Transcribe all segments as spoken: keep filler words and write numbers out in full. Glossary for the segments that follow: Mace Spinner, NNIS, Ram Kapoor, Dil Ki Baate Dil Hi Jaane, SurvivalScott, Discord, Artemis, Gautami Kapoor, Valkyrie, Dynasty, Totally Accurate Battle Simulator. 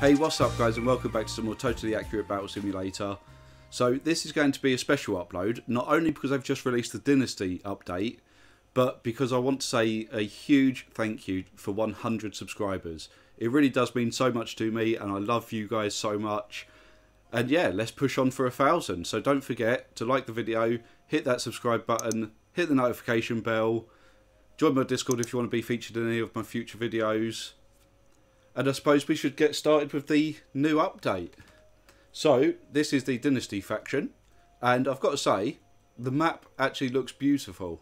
Hey, what's up guys, and welcome back to some more Totally Accurate Battle Simulator. So this is going to be a special upload, not only because I've just released the Dynasty update, but because I want to say a huge thank you for one hundred subscribers. It really does mean so much to me, and I love you guys so much. And yeah, let's push on for a thousand. So don't forget to like the video, hit that subscribe button, hit the notification bell, join my Discord if you want to be featured in any of my future videos. And I suppose we should get started with the new update. So this is the Dynasty faction, and I've got to say, the map actually looks beautiful.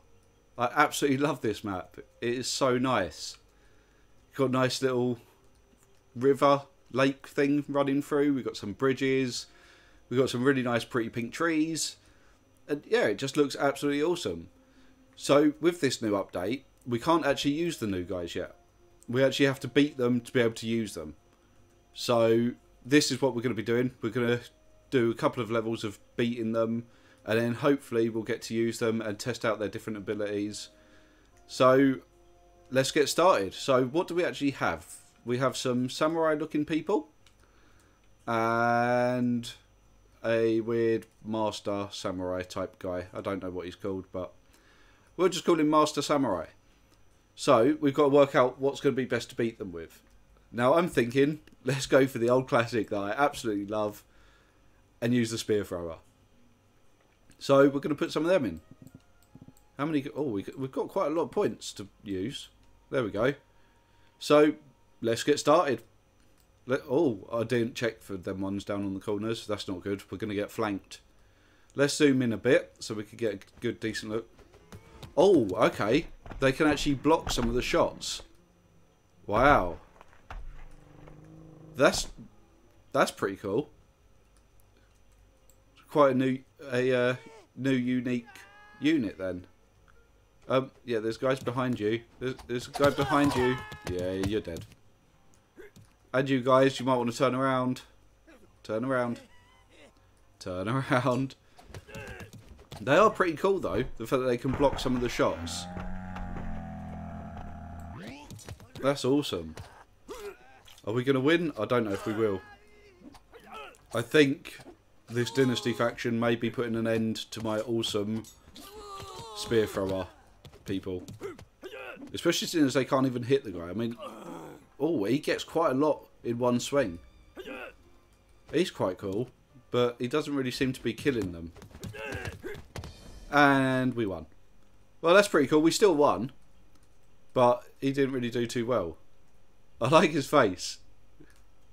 I absolutely love this map. It is so nice. Got a nice little river, lake thing running through. We've got some bridges. We've got some really nice pretty pink trees. And yeah, it just looks absolutely awesome. So with this new update, we can't actually use the new guys yet. We actually have to beat them to be able to use them. So this is what we're going to be doing. We're going to do a couple of levels of beating them, and then hopefully we'll get to use them and test out their different abilities. So let's get started. So what do we actually have? We have some samurai looking people and a weird master samurai type guy. I don't know what he's called, but we'll just call him Master Samurai. So we've got to work out what's going to be best to beat them with. Now I'm thinking, let's go for the old classic that I absolutely love and use the spear thrower. So we're going to put some of them in. How many? Oh, we've got quite a lot of points to use. There we go. So let's get started. Let, oh, I didn't check for them ones down on the corners. That's not good. We're going to get flanked. Let's zoom in a bit so we can get a good, decent look. Oh, okay. They can actually block some of the shots. Wow. That's that's pretty cool. Quite a new a uh, new unique unit then. Um, yeah, there's guys behind you. There's, there's a guy behind you. Yeah, you're dead. And you guys, you might want to turn around. Turn around. Turn around. They are pretty cool though, the fact that they can block some of the shots. That's awesome. Are we going to win? I don't know if we will. I think this Dynasty faction may be putting an end to my awesome spear thrower people. Especially since they can't even hit the guy. I mean, oh, he gets quite a lot in one swing. He's quite cool, but he doesn't really seem to be killing them. And we won. Well, that's pretty cool. We still won, but he didn't really do too well. I like his face.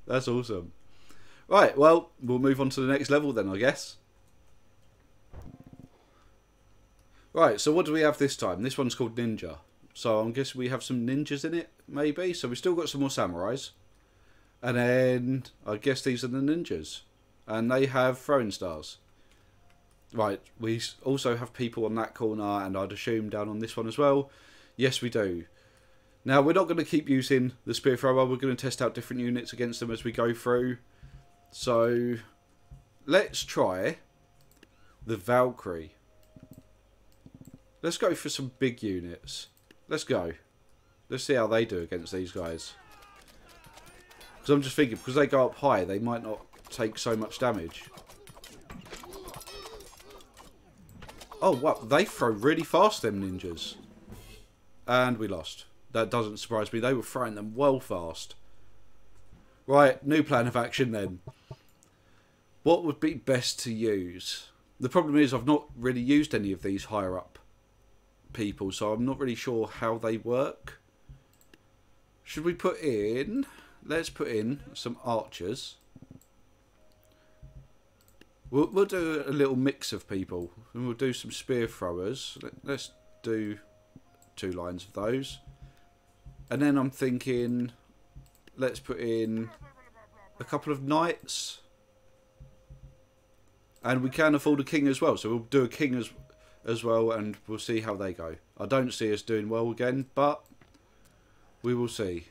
That's awesome. Right, well, we'll move on to the next level then, I guess. Right, so what do we have this time? This one's called Ninja. So I'm guessing we have some ninjas in it, maybe. So we've still got some more samurais. And then I guess these are the ninjas. And they have throwing stars. Right, we also have people on that corner, and I'd assume down on this one as well. Yes, we do. Now, we're not going to keep using the spear thrower. We're going to test out different units against them as we go through. So, let's try the Valkyrie. Let's go for some big units. Let's go. Let's see how they do against these guys. Because I'm just thinking, because they go up high, they might not take so much damage. Oh, wow. They throw really fast, them ninjas. And we lost. That doesn't surprise me. They were throwing them well fast. Right, new plan of action then. What would be best to use? The problem is I've not really used any of these higher up people, so I'm not really sure how they work. Should we put in... Let's put in some archers. We'll, we'll do a little mix of people. And we'll do some spear throwers. Let, let's do... two lines of those, and then I'm thinking let's put in a couple of knights, and we can afford a king as well, so we'll do a king as as well, and we'll see how they go. I don't see us doing well again, but we will see.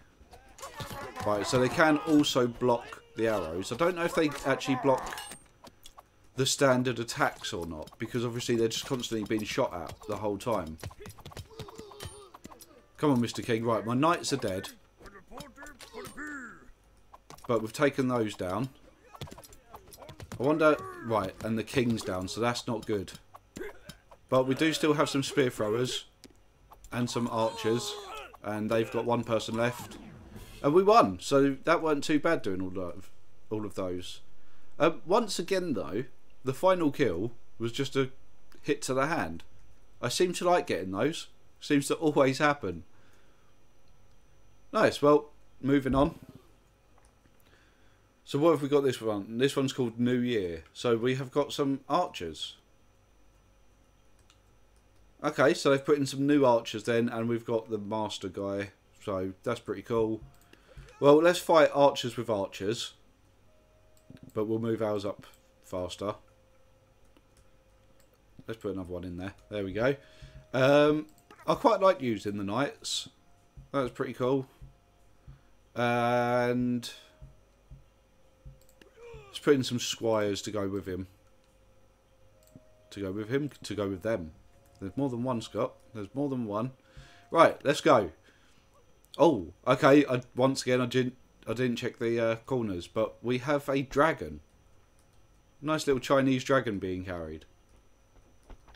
Right, so they can also block the arrows. I don't know if they actually block the standard attacks or not, because obviously they're just constantly being shot at the whole time. Come on, Mister King. Right, my knights are dead. But we've taken those down. I wonder... Right, and the king's down, so that's not good. But we do still have some spear throwers and some archers, and they've got one person left. And we won, so that weren't too bad doing all of, all of those. Um, once again, though, the final kill was just a hit to the hand. I seem to like getting those. Seems to always happen. Nice, well, moving on. So what have we got this one? This one's called New Year. So we have got some archers. Okay, so they've put in some new archers then, and we've got the master guy. So that's pretty cool. Well, let's fight archers with archers. But we'll move ours up faster. Let's put another one in there. There we go. Um, I quite like using the knights. That was pretty cool. And... let's put in some squires to go with him. To go with him? To go with them. There's more than one, Scott. There's more than one. Right, let's go. Oh, okay. I, once again, I didn't, I didn't check the uh, corners, but we have a dragon. Nice little Chinese dragon being carried.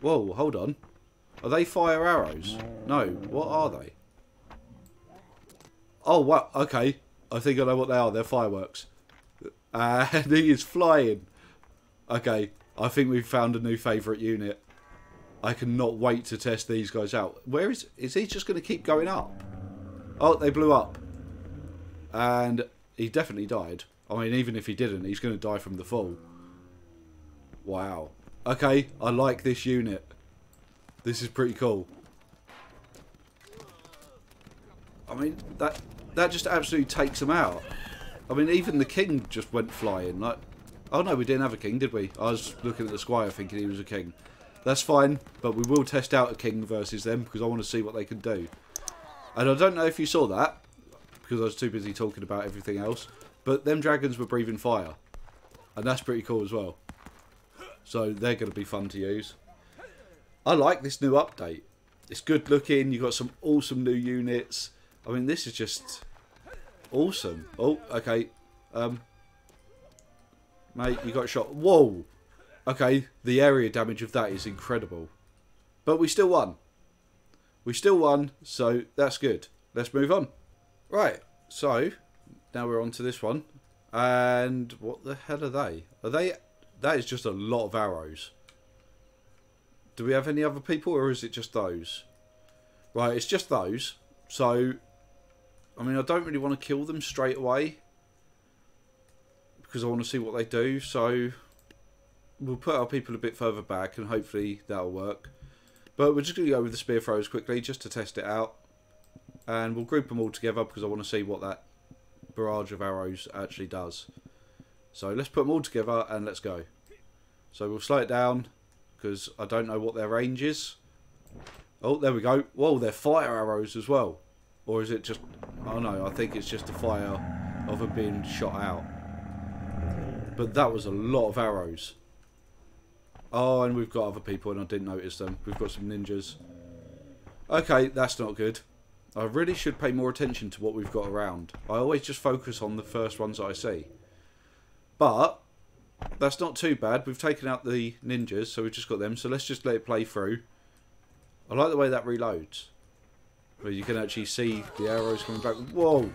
Whoa, hold on. Are they fire arrows? No, what are they? Oh, wow, okay. I think I know what they are. They're fireworks. And he is flying. Okay, I think we've found a new favourite unit. I cannot wait to test these guys out. Where is... is he just going to keep going up? Oh, they blew up. And he definitely died. I mean, even if he didn't, he's going to die from the fall. Wow. Okay, I like this unit. This is pretty cool. I mean, that, that just absolutely takes him out. I mean, even the king just went flying. Like, oh no, we didn't have a king, did we? I was looking at the squire thinking he was a king. That's fine, but we will test out a king versus them because I want to see what they can do. And I don't know if you saw that, because I was too busy talking about everything else, but them dragons were breathing fire. And that's pretty cool as well. So they're going to be fun to use. I like this new update. It's good looking. You've got some awesome new units. I mean, this is just... awesome. Oh, okay. Um, mate, you got shot. Whoa. Okay, the area damage of that is incredible. But we still won. We still won, so that's good. Let's move on. Right, so now we're on to this one. And what the hell are they? Are they... that is just a lot of arrows. Do we have any other people, or is it just those? Right, it's just those. So... I mean, I don't really want to kill them straight away because I want to see what they do. So we'll put our people a bit further back and hopefully that'll work. But we're just going to go with the spear throws quickly just to test it out. And we'll group them all together because I want to see what that barrage of arrows actually does. So let's put them all together and let's go. So we'll slow it down because I don't know what their range is. Oh, there we go. Whoa, they're fire arrows as well. Or is it just... oh no, I think it's just the fire of it being shot out. But that was a lot of arrows. Oh, and we've got other people and I didn't notice them. We've got some ninjas. Okay, that's not good. I really should pay more attention to what we've got around. I always just focus on the first ones that I see. But that's not too bad. We've taken out the ninjas, so we've just got them. So let's just let it play through. I like the way that reloads. Where you can actually see the arrows coming back. Whoa!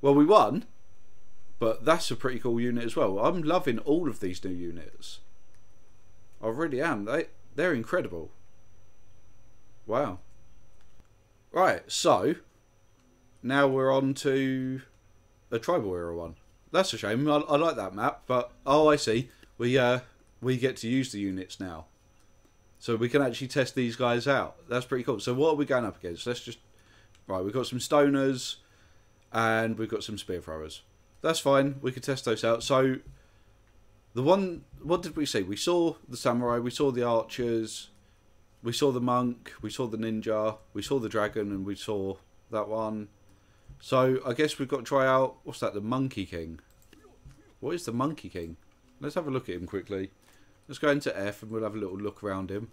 Well, we won. But that's a pretty cool unit as well. I'm loving all of these new units. I really am. They, they're incredible. Wow. Right, so... now we're on to... a tribal era one. That's a shame. I, I like that map, but... oh, I see. We, uh, we get to use the units now. So we can actually test these guys out. That's pretty cool. So what are we going up against? Let's just... right, we've got some stoners. And we've got some spear throwers. That's fine. We can test those out. So the one... what did we see? We saw the samurai. We saw the archers. We saw the monk. We saw the ninja. We saw the dragon. And we saw that one. So I guess we've got to try out... what's that? The monkey king. What is the monkey king? Let's have a look at him quickly. Let's go into F and we'll have a little look around him.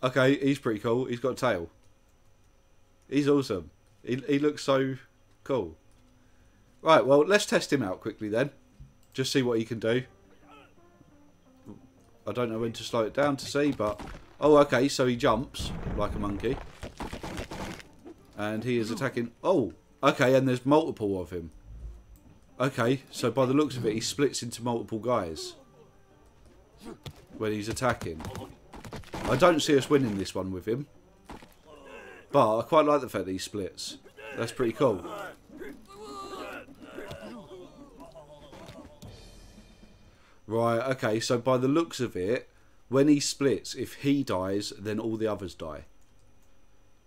Okay, he's pretty cool. He's got a tail. He's awesome. He, he looks so cool. Right, well, let's test him out quickly then. Just see what he can do. I don't know when to slow it down to see, but... Oh, okay, so he jumps like a monkey. And he is attacking... Oh, okay, and there's multiple of him. Okay, so by the looks of it, he splits into multiple guys when he's attacking. I don't see us winning this one with him. But I quite like the fact that he splits. That's pretty cool. Right, okay, so by the looks of it, when he splits, if he dies, then all the others die.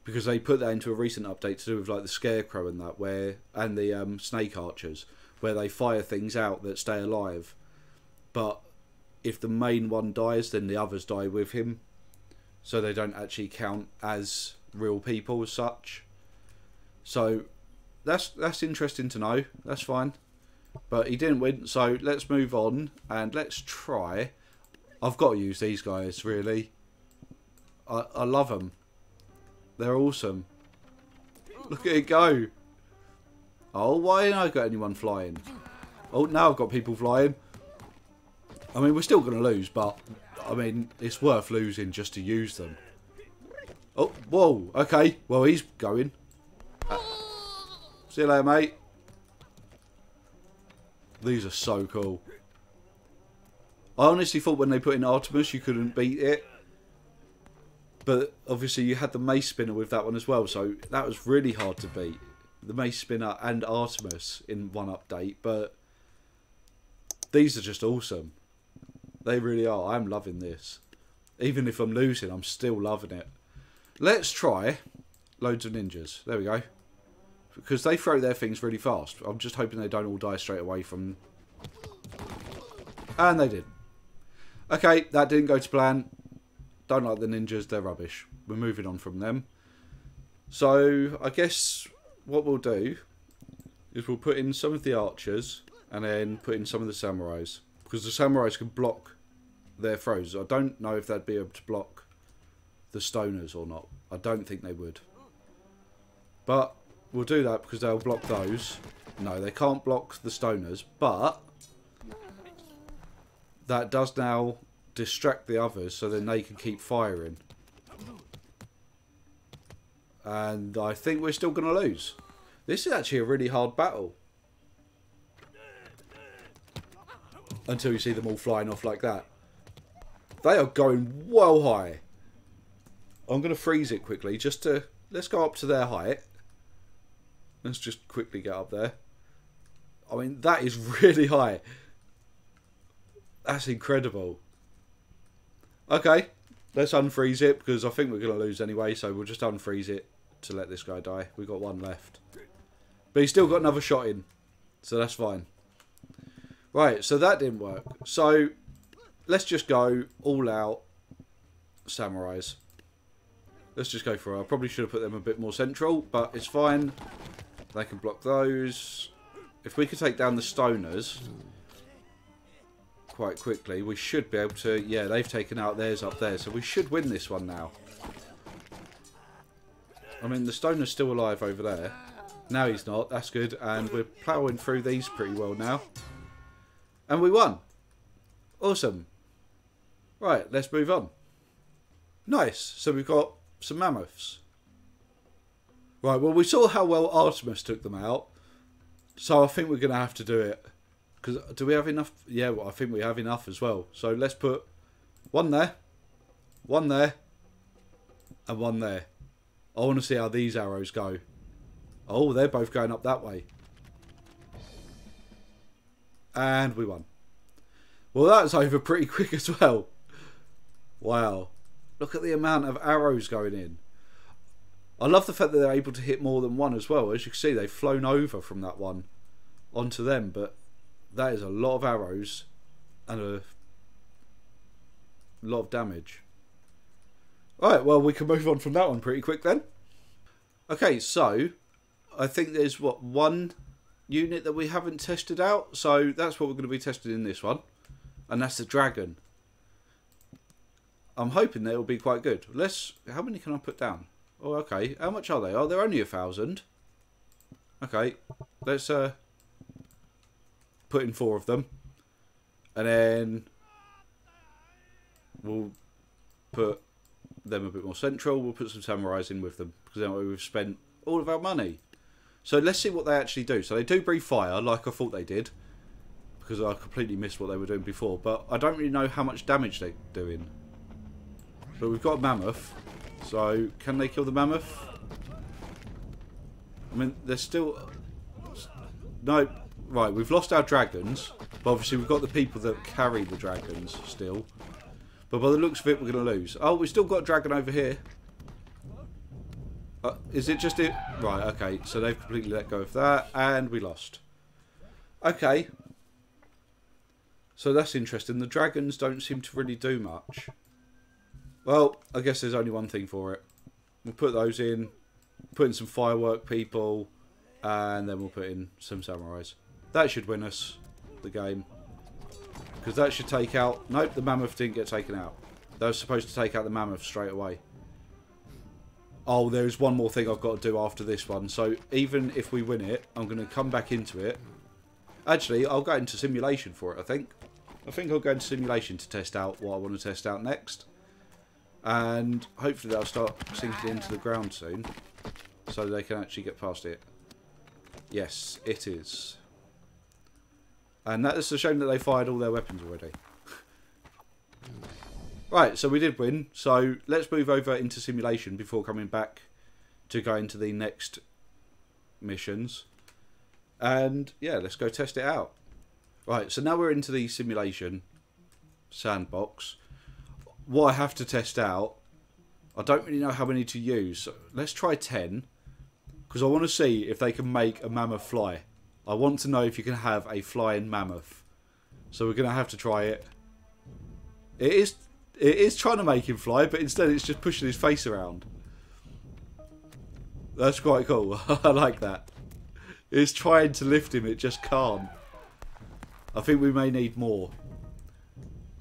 Because they put that into a recent update to do with like the Scarecrow and that, where and the um, Snake Archers, where they fire things out that stay alive. But if the main one dies, then the others die with him. So they don't actually count as real people as such. So that's that's interesting to know. That's fine. But he didn't win, so let's move on and let's try. I've got to use these guys, really. I, I love them. They're awesome. Look at it go. Oh, why ain't I got anyone flying? Oh, now I've got people flying. I mean, we're still going to lose, but, I mean, it's worth losing just to use them. Oh, whoa, okay. Well, he's going. Uh, see you later, mate. These are so cool. I honestly thought when they put in Artemis you couldn't beat it. But obviously you had the Mace Spinner with that one as well. So that was really hard to beat. The Mace Spinner and Artemis in one update. But these are just awesome. They really are. I'm loving this. Even if I'm losing, I'm still loving it. Let's try loads of ninjas. There we go. Because they throw their things really fast. I'm just hoping they don't all die straight away from... And they did. Okay, that didn't go to plan. Don't like the ninjas, they're rubbish. We're moving on from them. So, I guess what we'll do is we'll put in some of the archers and then put in some of the samurais. Because the samurais can block their throws. I don't know if they'd be able to block the stoners or not. I don't think they would. But... we'll do that because they'll block those. No, they can't block the stoners, but that does now distract the others so then they can keep firing. And I think we're still going to lose. This is actually a really hard battle. Until you see them all flying off like that. They are going well high. I'm going to freeze it quickly just to... let's go up to their height. Let's just quickly get up there. I mean, that is really high. That's incredible. Okay, let's unfreeze it because I think we're going to lose anyway, so we'll just unfreeze it to let this guy die. We've got one left. But he's still got another shot in, so that's fine. Right, so that didn't work. So, let's just go all out samurais. Let's just go for it. I probably should have put them a bit more central, but it's fine. They can block those. If we could take down the stoners quite quickly, we should be able to... yeah, they've taken out theirs up there, so we should win this one now. I mean, the stoner's still alive over there. Now he's not. That's good. And we're ploughing through these pretty well now. And we won. Awesome. Right, let's move on. Nice. So we've got... some mammoths. Right, well, we saw how well Artemis took them out, so I think we're going to have to do it. Because do we have enough? Yeah, well, I think we have enough as well. So let's put one there, one there, and one there. I want to see how these arrows go. Oh, they're both going up that way. And we won. Well, that's over pretty quick as well. Wow. Look at the amount of arrows going in. I love the fact that they're able to hit more than one as well. As you can see, they've flown over from that one onto them. But that is a lot of arrows and a lot of damage. Alright, well, we can move on from that one pretty quick then. Okay, so I think there's, what, one unit that we haven't tested out. So that's what we're going to be testing in this one. And that's the dragon. I'm hoping they'll be quite good. Let's... how many can I put down? Oh, okay. How much are they? Oh, they're only a thousand. Okay. Let's uh, put in four of them, and then we'll put them a bit more central. We'll put some samurais in with them, because then we've spent all of our money. So let's see what they actually do. So they do breathe fire, like I thought they did, because I completely missed what they were doing before, but I don't really know how much damage they're doing. But we've got a mammoth, so can they kill the mammoth? I mean, they're still... No, right, we've lost our dragons, but obviously we've got the people that carry the dragons still. But by the looks of it, we're going to lose. Oh, we've still got a dragon over here. Uh, is it just it? Right, okay, so they've completely let go of that, and we lost. Okay. So that's interesting. The dragons don't seem to really do much. Well, I guess there's only one thing for it. We'll put those in, put in some firework people, and then we'll put in some samurais. That should win us the game. Because that should take out... Nope, the mammoth didn't get taken out. They were supposed to take out the mammoth straight away. Oh, there is one more thing I've got to do after this one. So even if we win it, I'm going to come back into it. Actually, I'll go into simulation for it, I think. I think I'll go into simulation to test out what I want to test out next. And hopefully they'll start sinking into the ground soon, so they can actually get past it. Yes, it is. And that is a shame that they fired all their weapons already. Right, so we did win. So let's move over into simulation before coming back to go into the next missions. And yeah, let's go test it out. Right, so now we're into the simulation sandbox. What I have to test out, I don't really know how many to use. So let's try ten, because I want to see if they can make a mammoth fly. I want to know if you can have a flying mammoth. So we're going to have to try it. It is it is trying to make him fly, but instead it's just pushing his face around. That's quite cool. I like that. It's trying to lift him, it just can't. I think we may need more.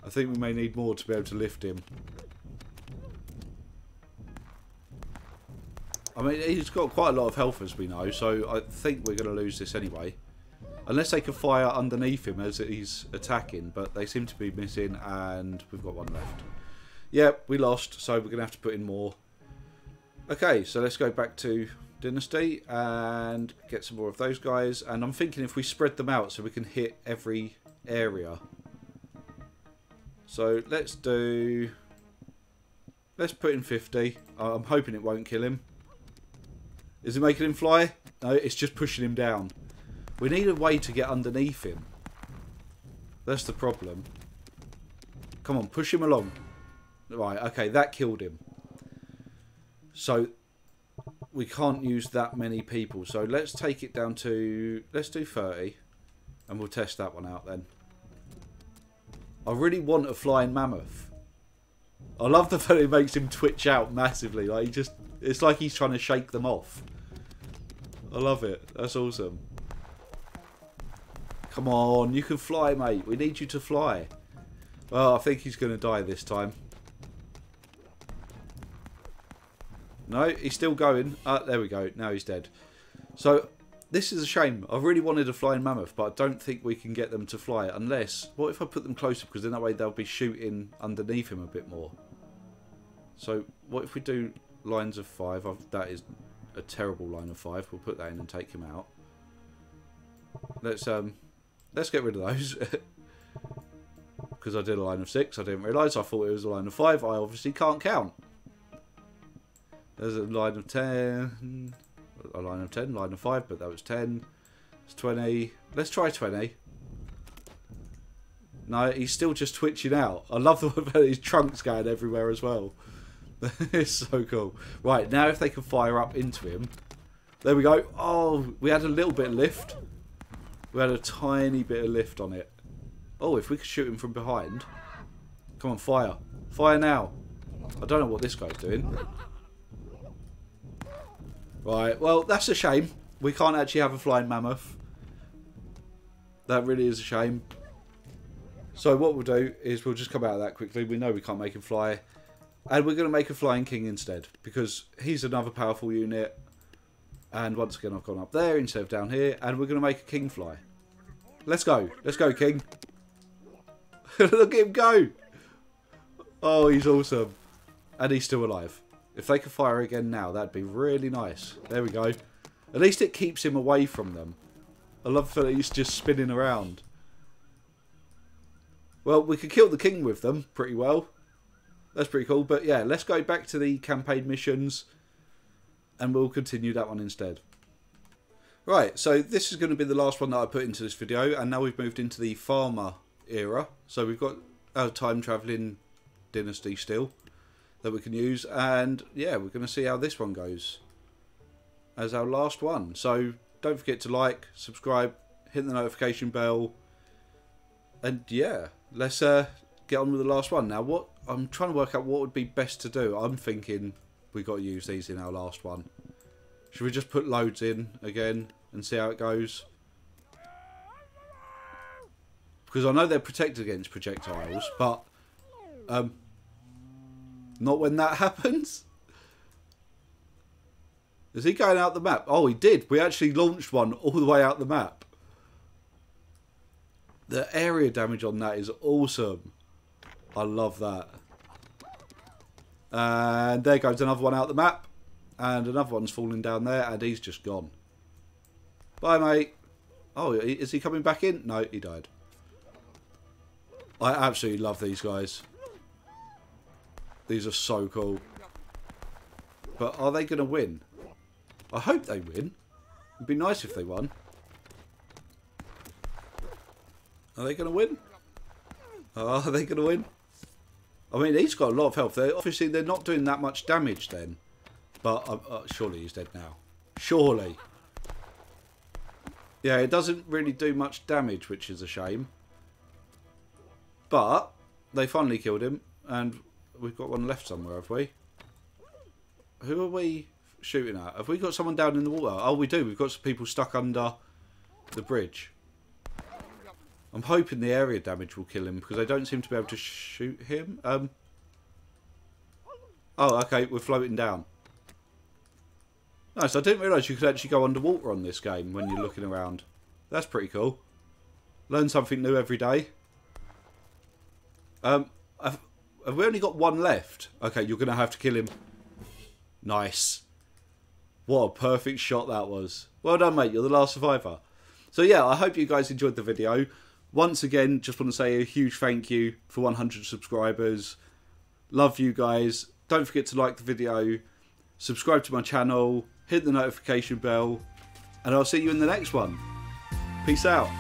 I think we may need more to be able to lift him. I mean, he's got quite a lot of health, as we know, so I think we're going to lose this anyway. Unless they can fire underneath him as he's attacking, but they seem to be missing, and we've got one left. Yep, we lost, so we're going to have to put in more. Okay, so let's go back to Dynasty and get some more of those guys. And I'm thinking if we spread them out so we can hit every area. So let's do... Let's put in fifty. I'm hoping it won't kill him. Is it making him fly? No, it's just pushing him down. We need a way to get underneath him. That's the problem. Come on, push him along. Right, okay, that killed him. So we can't use that many people. So let's take it down to... Let's do thirty. And we'll test that one out then. I really want a flying mammoth. I love the fact it makes him twitch out massively. Like he just... It's like he's trying to shake them off. I love it. That's awesome. Come on, you can fly, mate. We need you to fly. Well, I think he's going to die this time. No, he's still going. Ah, there we go. Now he's dead. So, this is a shame. I really wanted a flying mammoth, but I don't think we can get them to fly. Unless, what if I put them closer? Because then that way they'll be shooting underneath him a bit more. So, what if we do... Lines of five. I've, that is a terrible line of five. We'll put that in and take him out. Let's um, let's get rid of those. Because I did a line of six. I didn't realise. I thought it was a line of five. I obviously can't count. There's a line of ten. A line of ten. Line of five. But that was ten. It's twenty. Let's try twenty. No, he's still just twitching out. I love the fact that his trunk's going everywhere as well. It's so cool. Right, now if they can fire up into him. There we go. Oh, we had a little bit of lift. We had a tiny bit of lift on it. Oh, if we could shoot him from behind. Come on, fire. Fire now. I don't know what this guy's doing. Right, well, that's a shame. We can't actually have a flying mammoth. That really is a shame. So what we'll do is we'll just come out of that quickly. We know we can't make him fly. And we're going to make a Flying King instead, because he's another powerful unit. And once again, I've gone up there instead of down here, and we're going to make a King fly. Let's go. Let's go, King. Look at him go. Oh, he's awesome. And he's still alive. If they could fire again now, that'd be really nice. There we go. At least it keeps him away from them. I love that he's just spinning around. Well, we could kill the king with them pretty well. That's pretty cool. But yeah, let's go back to the campaign missions. And we'll continue that one instead. Right, so this is going to be the last one that I put into this video. And now we've moved into the farmer era. So we've got our time travelling dynasty still that we can use. And yeah, we're going to see how this one goes as our last one. So don't forget to like, subscribe, hit the notification bell. And yeah, let's uh, get on with the last one. Now, what I'm trying to work out what would be best to do. I'm thinking we got to use these in our last one. Should we just put loads in again and see how it goes? Because I know they're protected against projectiles, but um, not when that happens. Is he going out the map? Oh, he did. We actually launched one all the way out the map. The area damage on that is awesome. I love that. And there goes another one out the map. And another one's falling down there, and he's just gone. Bye, mate. Oh, is he coming back in? No, he died. I absolutely love these guys. These are so cool. But are they going to win? I hope they win. It'd be nice if they won. Are they going to win? Oh, are they going to win? I mean, he's got a lot of health. They're, obviously, they're not doing that much damage then. But uh, uh, surely he's dead now. Surely. Yeah, it doesn't really do much damage, which is a shame. But they finally killed him. And we've got one left somewhere, have we? Who are we shooting at? Have we got someone down in the water? Oh, we do. We've got some people stuck under the bridge. I'm hoping the area damage will kill him, because they don't seem to be able to shoot him. Um. Oh, okay. We're floating down. Nice. I didn't realise you could actually go underwater on this game when you're looking around. That's pretty cool. Learn something new every day. Um, I've, have we only got one left? Okay, you're going to have to kill him. Nice. What a perfect shot that was. Well done, mate. You're the last survivor. So yeah, I hope you guys enjoyed the video. Once again, just want to say a huge thank you for one hundred subscribers. Love you guys. Don't forget to like the video. Subscribe to my channel. Hit the notification bell. And I'll see you in the next one. Peace out.